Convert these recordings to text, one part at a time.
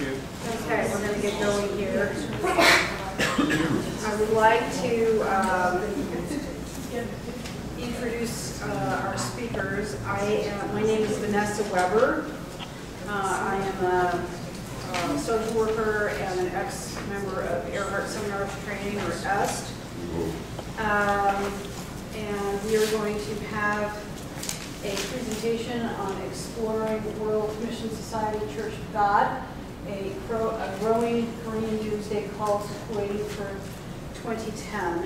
you. Okay, we're going to get going here. I would like to introduce our speakers. My name is Vanessa Weber. I am a social worker and an ex-member of Earhart Seminar of Training, or EST. And we are going to have a presentation on exploring the World Mission Society Church of God, a growing Korean Doomsday Cult waiting for 2010.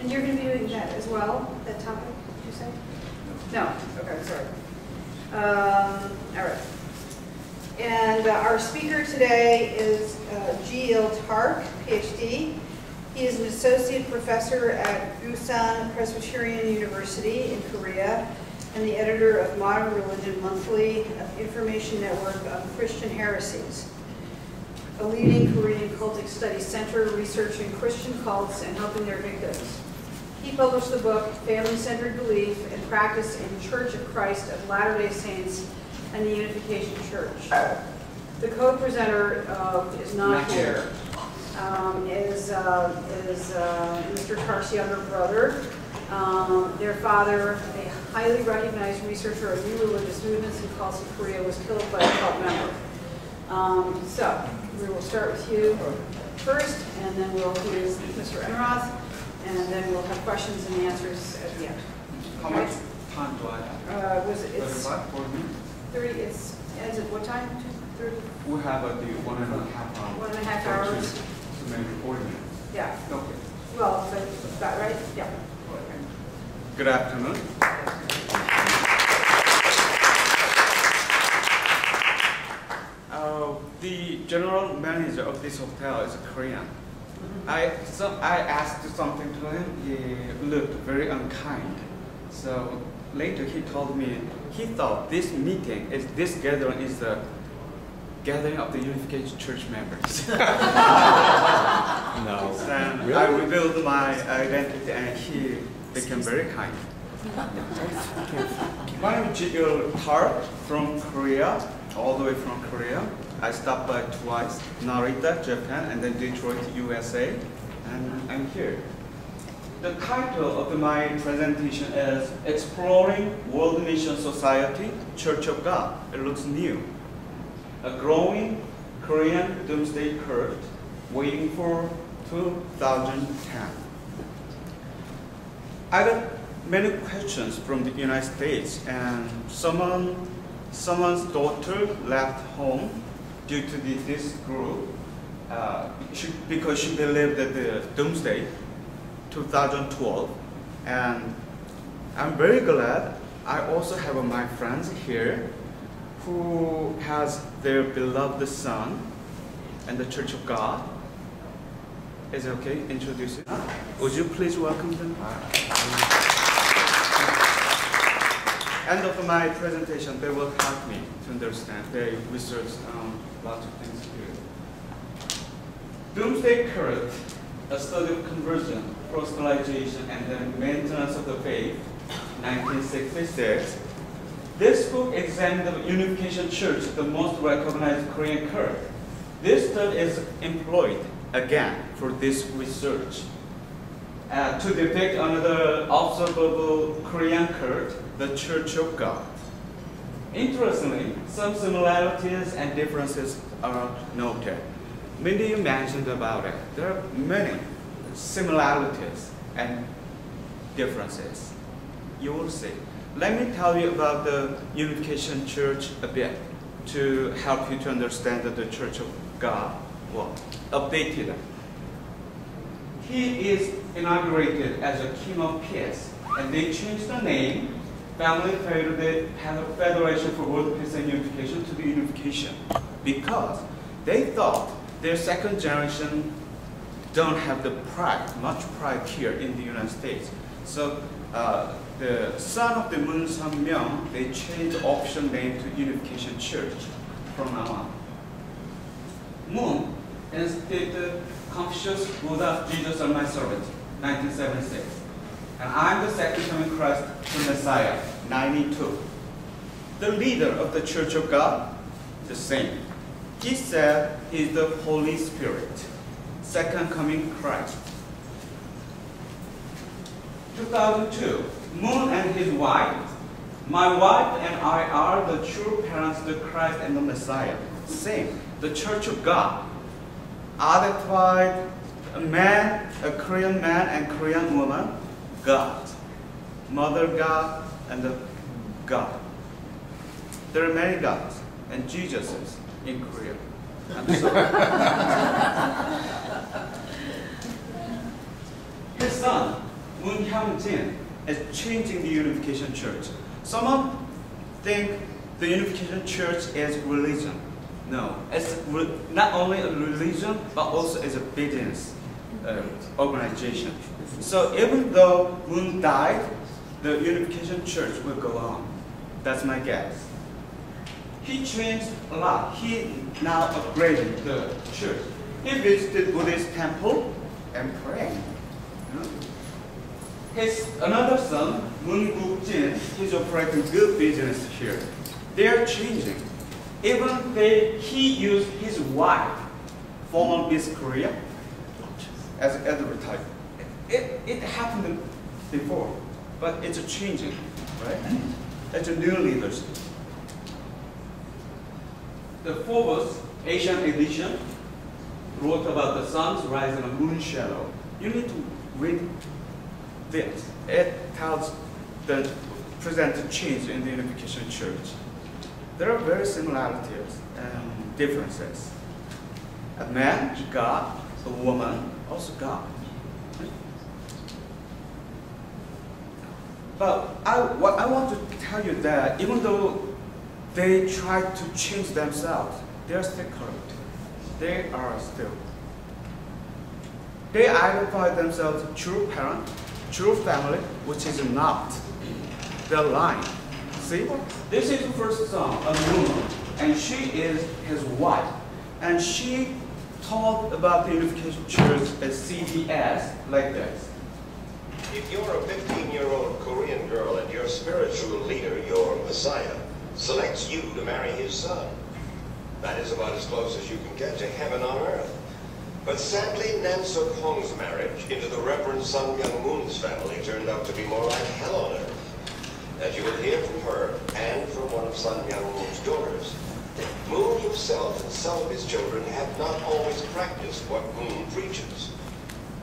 And you're going to be doing that as well, that topic, did you say? No. Okay, sorry. All right. And our speaker today is Ji Il Tark, PhD. He is an associate professor at Busan Presbyterian University in Korea, and the editor of Modern Religion Monthly, Information Network of Christian Heresies, a leading Korean cultic study center researching Christian cults and helping their victims. He published the book Family Centered Belief and Practice in Church of Christ of Latter-day Saints and the Unification Church. The co-presenter is not here, is Mr. Tark's younger brother. Their father, a highly recognized researcher of new religious movements and cults in Korea, was killed by a cult member. So we will start with you first, and then we'll do Mr. Enroth, and then we'll have questions and answers at the end. How much time do I have? It's 30. It ends at what time? 2:30. We have the 1.5 hours. 1.5 hours. So maybe 40 minutes. Yeah. Okay. Well, that's that right? Yeah. Good afternoon. The general manager of this hotel is a Korean. Mm-hmm. I asked something to him. He looked very unkind. So later he told me he thought this meeting, this gathering, is the gathering of the Unification Church members. No. Then really? I revealed my identity, and he became very kind. My name is Ji Il Tark from Korea, all the way from Korea. I stopped by twice, Narita, Japan, and then Detroit, USA, and I'm here. The title of my presentation is Exploring World Mission Society, Church of God. It looks new. A growing Korean doomsday cult waiting for 2010. I got many questions from the United States, and someone's daughter left home due to this group because she believed that the doomsday 2012. And I'm very glad I also have my friends here who has their beloved son and the Church of God. Is it okay? Introduce it. Would you please welcome them? End of my presentation, they will help me to understand. They research lots of things here. Doomsday Cult, a study of conversion, proselytization, and the maintenance of the faith, 1966. This book examined the Unification Church, the most recognized Korean cult. This study is employed again for this research to depict another observable Korean cult, the Church of God. Interestingly, some similarities and differences are noted. Many you mentioned about it. There are many similarities and differences. You will see. Let me tell you about the Unification Church a bit to help you to understand the Church of God. Well, updated. He is inaugurated as a king of peace, and they changed the name Family Federation for World Peace and Unification to the Unification, because they thought their second generation don't have the pride, much pride here in the United States. So the son of the Moon Sun Myung, they changed the official name to Unification Church from now on. Moon instituted Confucius, Buddha, Jesus are my servant, 1976. And I'm the second coming Christ, the Messiah, 92. The leader of the Church of God, the same, Giselle is the Holy Spirit, second coming Christ. 2002, Moon and his wife. My wife and I are the true parents, the Christ and the Messiah. Same, the Church of God. Identified a man, a Korean man and Korean woman, God. Mother God and the God. There are many gods and Jesuses in Korea. I'm sorry. His son, Moon Hyung-jin, is changing the Unification Church. Some think the Unification Church is religion. No, it's not only a religion, but also as a business organization. So even though Moon died, the Unification Church will go on. That's my guess. He changed a lot. He now upgraded the church. He visited Buddhist temple and prayed. His another son, Moon Guk Jin, is operating good business here. They are changing. Even he used his wife, former Miss Korea, as an advertisement. It happened before, but it's a changing, right? It's a new leadership. The Forbes Asian edition wrote about the sun's rise in a moon shadow. You need to read this. It tells the presented change in the Unification Church. There are very similarities and differences. A man, God, a woman, also God. But I want to tell you that even though they try to change themselves, they are still corrupt. They are still. They identify themselves as true parent, true family, which is not. They're lying. See? This is the first son, a woman, and she is his wife. And she talked about the Unification Church as CBS, like this. If you're a 15-year-old Korean girl and your spiritual leader, your Messiah, selects you to marry his son, that is about as close as you can get to heaven on earth. But sadly, Nan Sook Hong's marriage into the Reverend Sun Myung Moon's family turned out to be more like hell on earth. As you will hear from her and from one of Sun Myung Moon's daughters, Moon himself and some of his children have not always practiced what Moon preaches.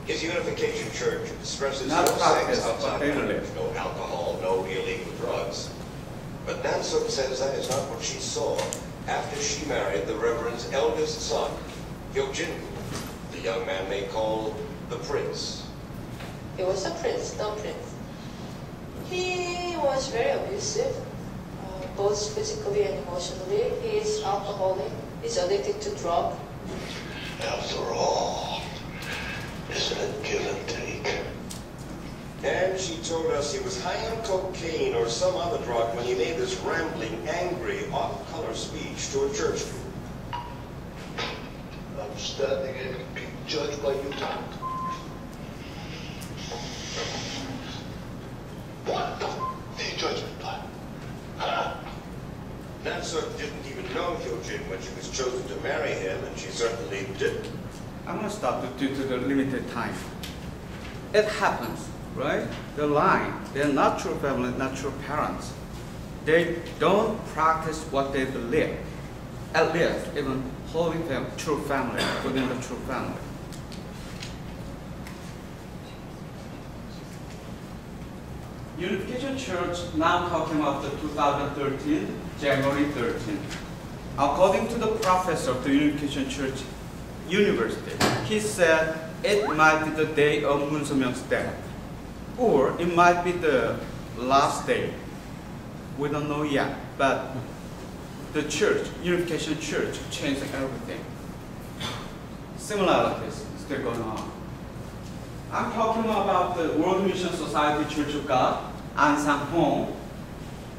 His Unification Church expresses no sex outside marriage, no alcohol, no illegal drugs. But Nan Sook says that is not what she saw after she married the Reverend's eldest son, Hyojin, the young man they call the Prince. He was a prince, no prince. He was very abusive, both physically and emotionally. He is alcoholic. He's addicted to drugs. After all, isn't it give and take? And she told us he was high on cocaine or some other drug when he made this rambling, angry, off-color speech to a church group. I'm standing here being judged by you, Tom. What the judgment plan? Huh? Nan Sook didn't even know Hyojin when she was chosen to marry him, and she certainly didn't. I'm going to stop due to the limited time. It happens, right? They're lying. They're not true family, not true parents. They don't practice what they believe. At least, even holy family, true family, within the true family. Unification Church now talking about the 2013, January 13. According to the professor of the Unification Church University, he said it might be the day of Moon Sun Myung's death, or it might be the last day. We don't know yet, but the church, Unification Church, changed everything. Similarities still going on. I'm talking about the World Mission Society Church of God, Ahn Sahng-hong.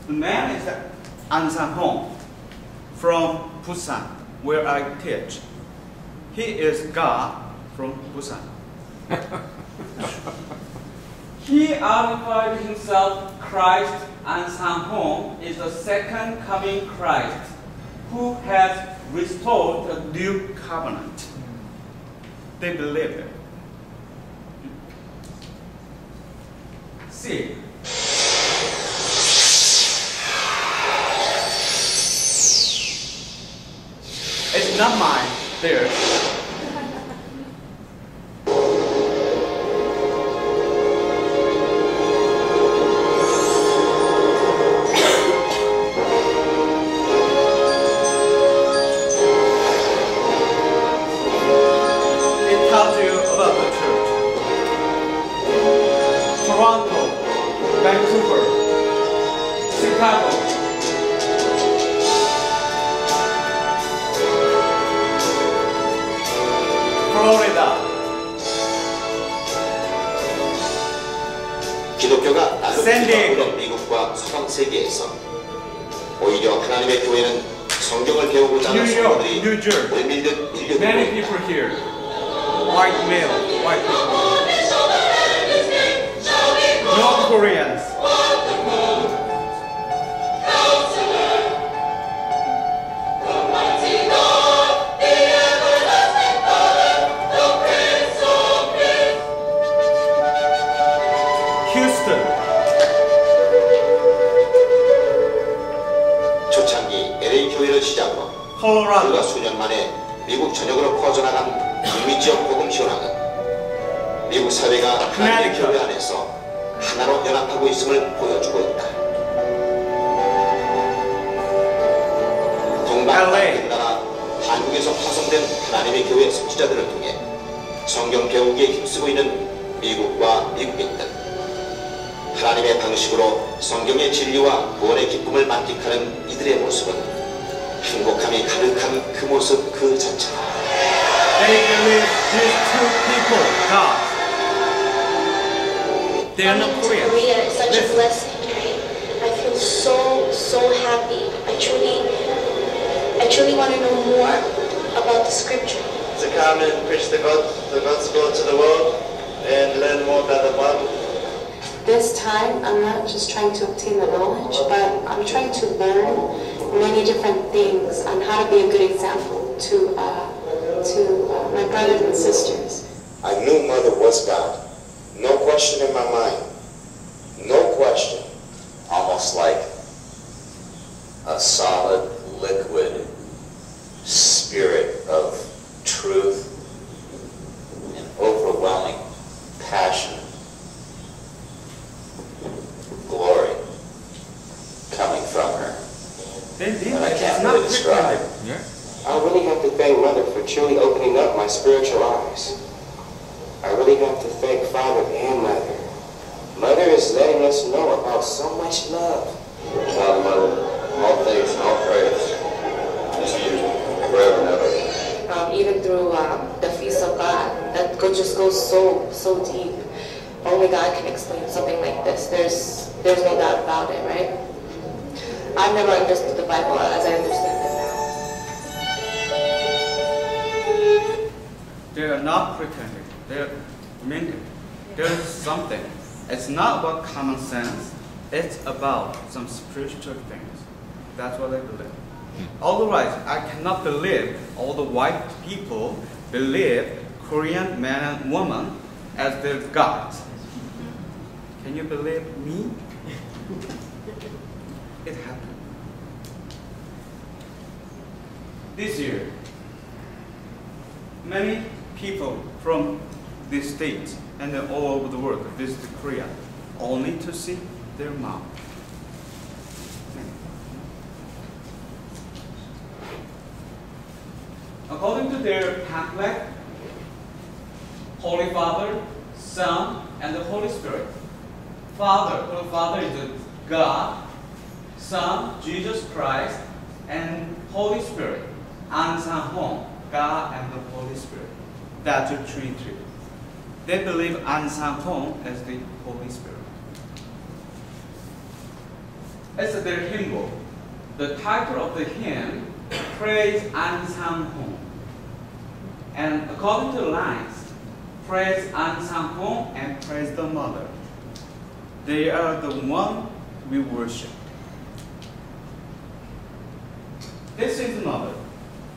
The man is Ahn Sahng-hong from Busan, where I teach. He is God from Busan. He identified himself Christ. Ahn Sahng-hong is the second coming Christ who has restored a new covenant. They believe it. See. It's not mine, theirs.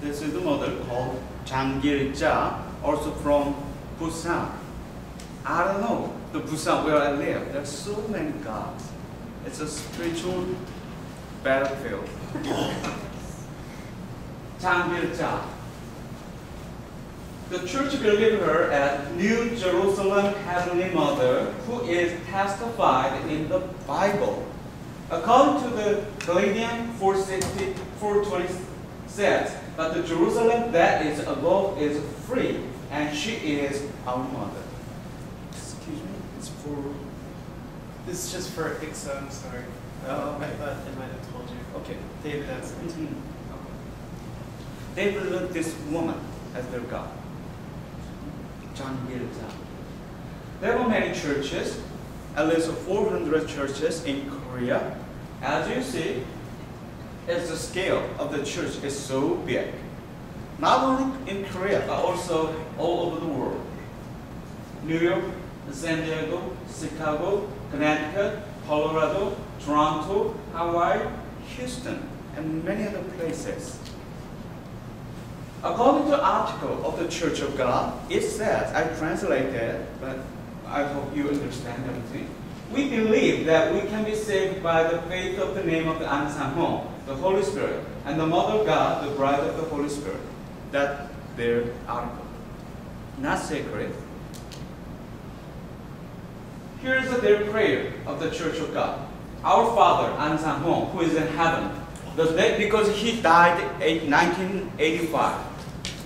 This is the model called Zang Gil-Jah, also from Busan. I don't know, the Busan where I live, there are so many gods. It's a spiritual battlefield. Zang Gil-Jah. The church believes her as New Jerusalem Heavenly Mother, who is testified in the Bible. According to the Galatians 4:26, but the Jerusalem that is above is free, and she is our mother. Excuse me, it's for... This is just for Ixa, I'm sorry. I thought they might have told you. Okay, David has it. They believe this woman as their God. Zang Gil-Jah. There were many churches, at least 400 churches in Korea. As you see, the scale of the church is so big. Not only in Korea, but also all over the world. New York, San Diego, Chicago, Connecticut, Colorado, Toronto, Hawaii, Houston, and many other places. According to the article of the Church of God, it says, I translate that, but I hope you understand everything. We believe that we can be saved by the faith of the name of the Ahn Sahng-hong, the Holy Spirit, and the Mother God, the Bride of the Holy Spirit. That's their article. Not sacred. Here is their prayer of the Church of God. Our Father, Ahn Sahng-hong, who is in heaven, the day, because he died in 1985.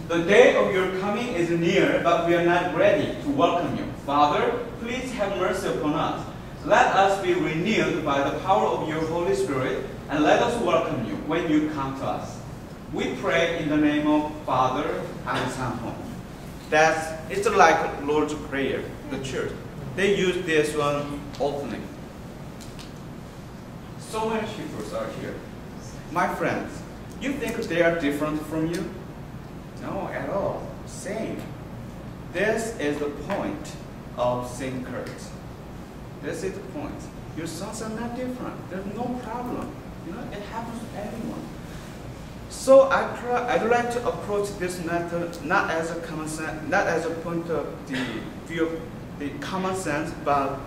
The day of your coming is near, but we are not ready to welcome you. Father, please have mercy upon us. Let us be renewed by the power of your Holy Spirit, and let us welcome you when you come to us. We pray in the name of Father and Son. It's like Lord's Prayer, the church. They use this one often. So many Hebrews are here. My friends, you think they are different from you? No, at all. Same. This is the point of St. Kurt's. This is the point. Your sons are not different. There's no problem. You know, it happens to everyone. So I'd like to approach this matter not as a common sense, not as a point of the view of the common sense, but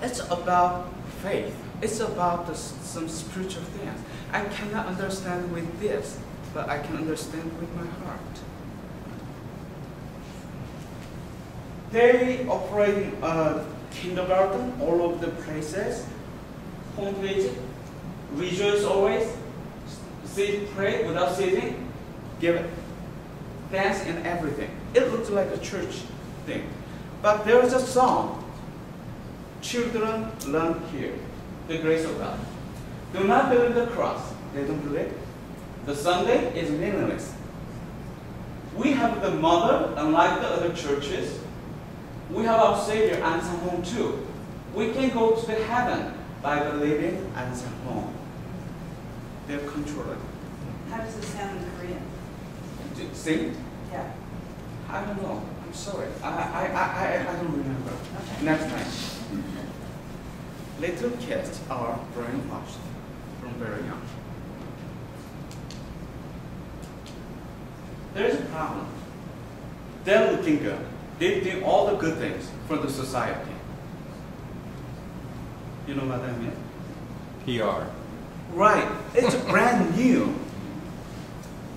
it's about faith. It's about some spiritual things. I cannot understand with this, but I can understand with my heart. They operate kindergarten all over the places, home page, rejoice always, sit, pray without ceasing, give thanks and everything. It looks like a church thing. But there is a song, children learn here, the grace of God. Do not believe the cross. They don't believe. The Sunday is meaningless. We have the mother, unlike the other churches. We have our Savior, Ahn Sahng-hong, too. We can go to the heaven by believing Ahn Sahng-hong. They're controlling. How does it sound in Korean? Sing? Yeah. I don't know. I'm sorry. I don't remember. Okay. Next time. Little kids are brainwashed from very young. There is a problem. They're looking good. They do all the good things for the society. You know what I mean? PR. Right. It's brand new.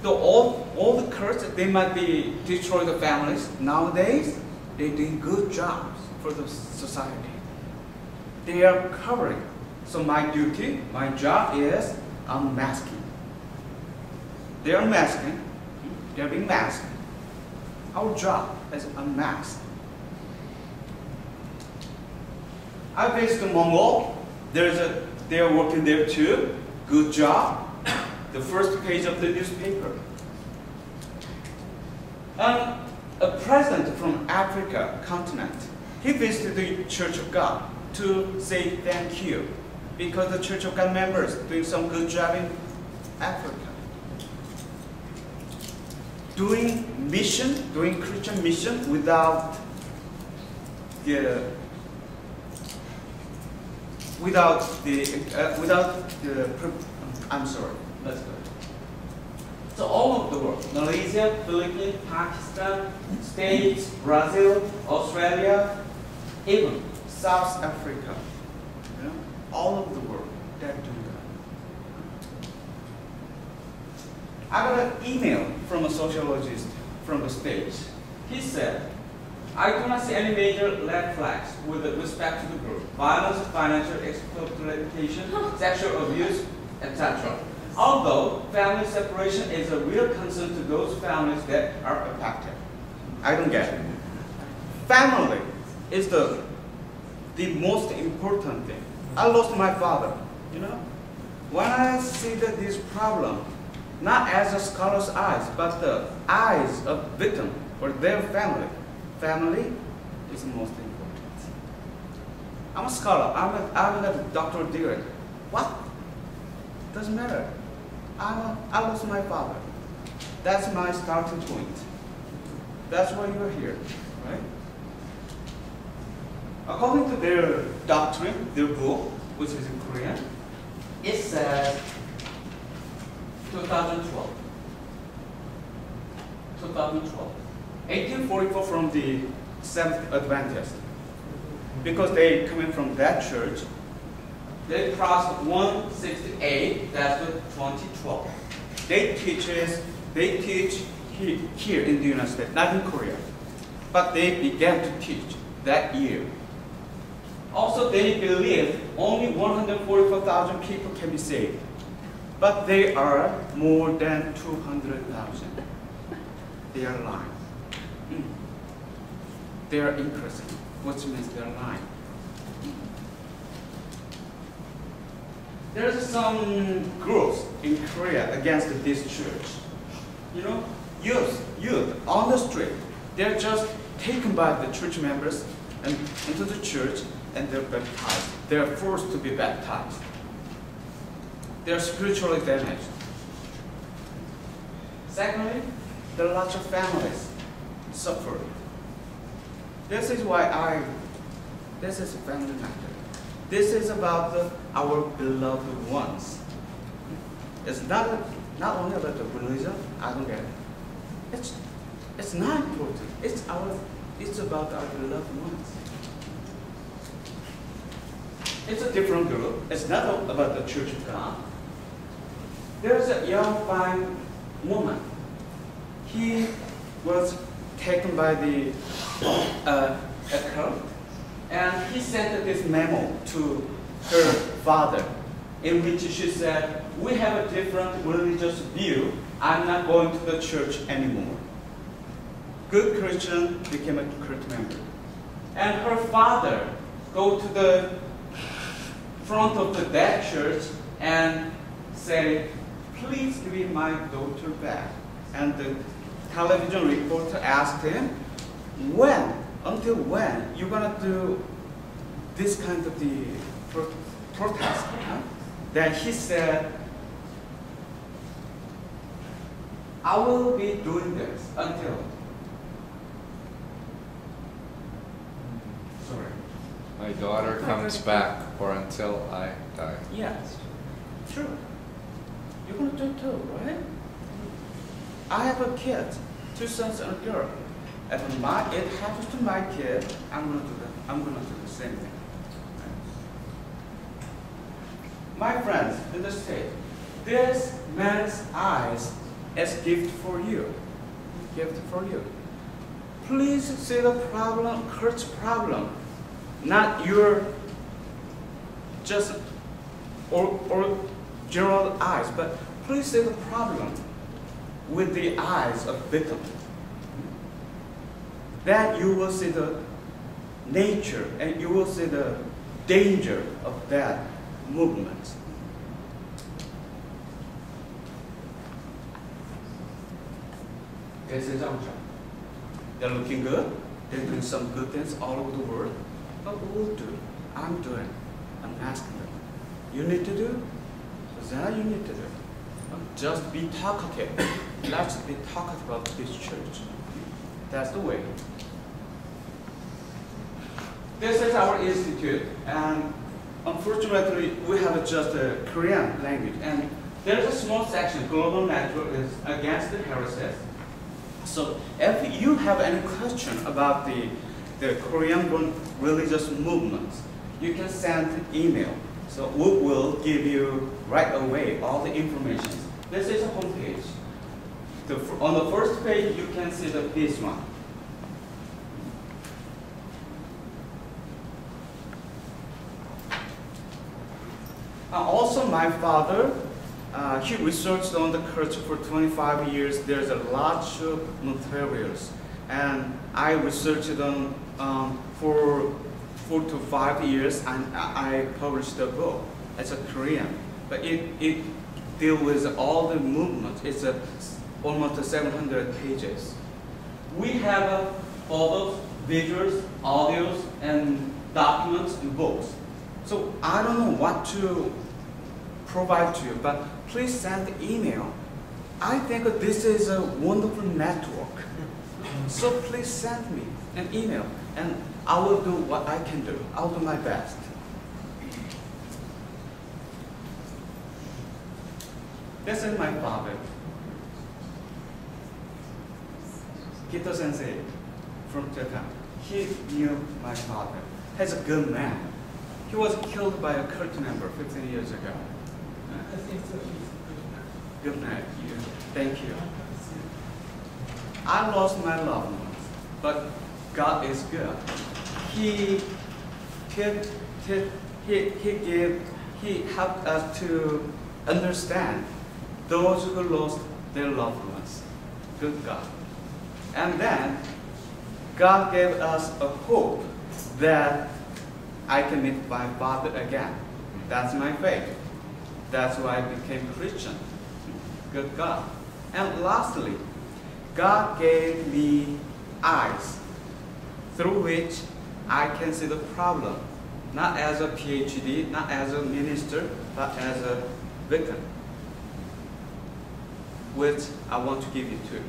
All the cults, they might be destroying the families. Nowadays, they do good jobs for the society. They are covering. So my duty, my job is unmasking. They are masking. They are being masked. Our job is unmasked. I visited Mongol. They are working there too. Good job. The first page of the newspaper. A president from Africa continent. He visited the Church of God to say thank you because the Church of God members doing some good job in Africa. Doing Christian mission without the I'm sorry, let's go. So all of the world, Malaysia, Philippines, Pakistan, States, Brazil, Australia, even South Africa, you know, all of the world that do that. I got an email from a sociologist from the States. He said, I do not see any major red flags with respect to the group. Violence, financial exploitation, sexual abuse, etc. Although family separation is a real concern to those families that are impacted. I don't get it. Family is the most important thing. I lost my father, you know? When I see that this problem, not as a scholar's eyes, but the eyes of victim or their family, family is the most important. I'm a scholar, I'm a doctoral director. What? Doesn't matter. I lost my father. That's my starting point. That's why you're here, right? According to their doctrine, their book, which is in Korean, it says 1844 from the Seventh Adventist. Because they coming from that church, they crossed 168, that's the 2012. They teach here in the United States, not in Korea. But they began to teach that year. Also, they believe only 144,000 people can be saved. But they are more than 200,000. They are lying. They are increasing, which means they are lying. There's some groups in Korea against this church. You know, youth on the street, they're just taken by the church members and into the church, and they're baptized. They're forced to be baptized. They're spiritually damaged. Secondly, there are lots of families suffering. This is why this is a family matter. This is about our beloved ones. It's not only about the religion, I don't get it. It's not important. It's about our beloved ones. It's a different group. It's not about the Church of God. There's a young, fine woman. He was taken by the cult, and he sent this memo to her father, in which she said, we have a different religious view. I'm not going to the church anymore. Good Christian became a church member. And her father go to the front of that church and say, please give my daughter back. And the television reporter asked him, until when you're going to do this kind of the protest? Huh? Then he said, I will be doing this until. Sorry. My daughter comes back, or until I die. Yes. Sure. You're going to do it too, right? I have a kid, 2 sons and a girl. If it happens to my kid, I'm gonna do the same thing. My friends in the state, this man's eyes is a gift for you. Gift for you. Please see the problem, Kurt's problem, not your just or general eyes, but please see the problem with the eyes of victim. Then you will see the nature and you will see the danger of that movement. This is Zang Gil-Jah. They're looking good. They're doing some good things all over the world. But we will do. I'm doing. I'm asking them. You need to do. That you need to do. Just be talkative. Let's be talkative about this church. That's the way. This is our institute, and unfortunately, we have just a Korean language, and There is a small section, Global Network is Against the Heresies. So if you have any question about the Korean religious movements, you can send an email. So we will give you right away all the information. This is a homepage. On the first page, you can see this one. Also, my father, he researched on the culture for 25 years. There's a lot of materials, and I researched on for 4 to 5 years, and I published a book. It's a Korean, but it deals with all the movements. It's almost 700 pages. We have photos, videos, audios, and documents and books. So I don't know what to provide to you, but please send the email. I think this is a wonderful network. So please send me an email, and I will do what I can do. I'll do my best. This is my father, Kito Sensei from Japan. He knew my father. He's a good man. He was killed by a cult member 15 years ago. Good night. Thank you. I lost my loved ones, but God is good. He helped us to understand those who lost their loved ones. Good God. And then God gave us a hope that I can meet my father again. That's my faith. That's why I became Christian. Good God. And lastly, God gave me eyes through which I can see the problem, not as a PhD, not as a minister, but as a victim, which I want to give you to.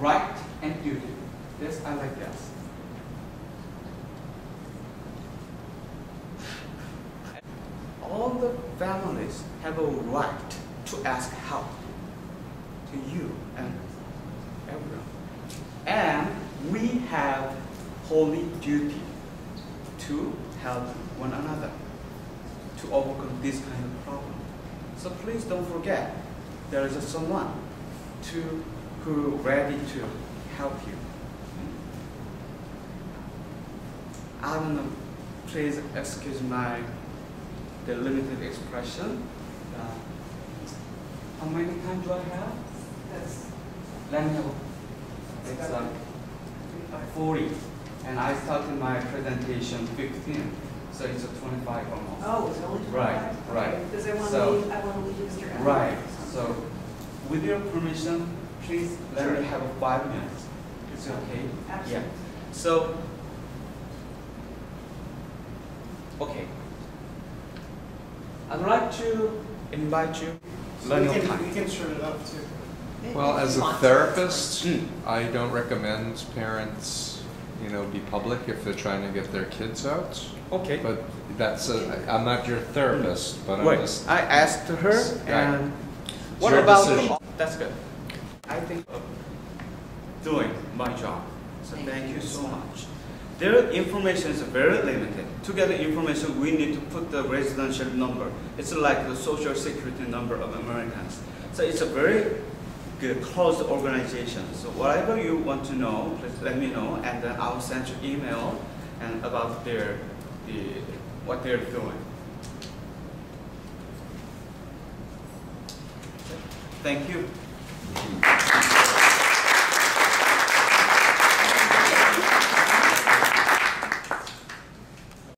Right and duty. Yes, I like that. All the families have a right to ask help to you and everyone. And we have holy duty to help one another to overcome this kind of problem. So please don't forget there is someone who is ready to help you. I don't know, please excuse the limited expression. How many times do I have? Yes. Let me know. It's 40. And I started my presentation 15. So it's 25 almost. Oh, it's only 25? Right. Because I want to leave Mr. Allen. Right. So with your permission, please let me have 5 minutes. It's okay? Absolutely. Yeah. So. Okay. I'd like to invite you. So we can turn it up too. Well, as a therapist, I don't recommend parents, be public if they're trying to get their kids out. Okay. But that's I'm not your therapist, but I'm just. I asked her, and what about decision. That's good. I think of doing my job. So thank you so much. Their information is very limited. To get the information, we need to put the residential number. It's like the social security number of Americans. So it's a very good, closed organization. So whatever you want to know, please let me know, and then I'll send you an email and about what they're doing. Thank you.